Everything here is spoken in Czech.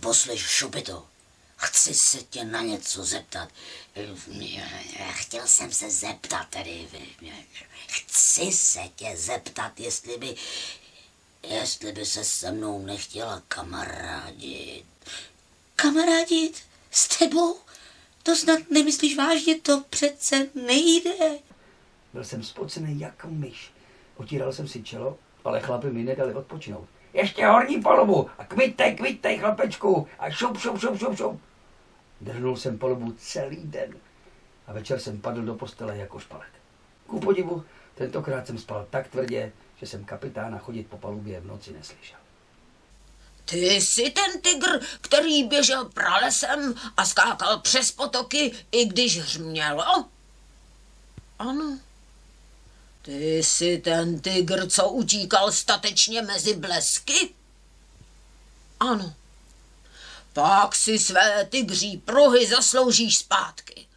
Poslyš, Šupito, chci se tě na něco zeptat. Chtěl jsem se zeptat tedy. Chci se tě zeptat, jestli by se se mnou nechtěla kamarádit. Kamarádit? S tebou? To snad nemyslíš vážně, to přece nejde. Byl jsem spocený jako myš. Otíral jsem si čelo, ale chlapi mi nedali odpočinout. Ještě horní palubu a kvitej, chlapečku a šup. Drhnul jsem palubu celý den a večer jsem padl do postele jako špalek. Ku podivu, tentokrát jsem spal tak tvrdě, že jsem kapitána chodit po palubě v noci neslyšel. Ty jsi ten tygr, který běžel pralesem a skákal přes potoky, i když hřmělo? Ano. Ty jsi ten tygr, co utíkal statečně mezi blesky? Ano. Pak si své tygří pruhy zasloužíš zpátky.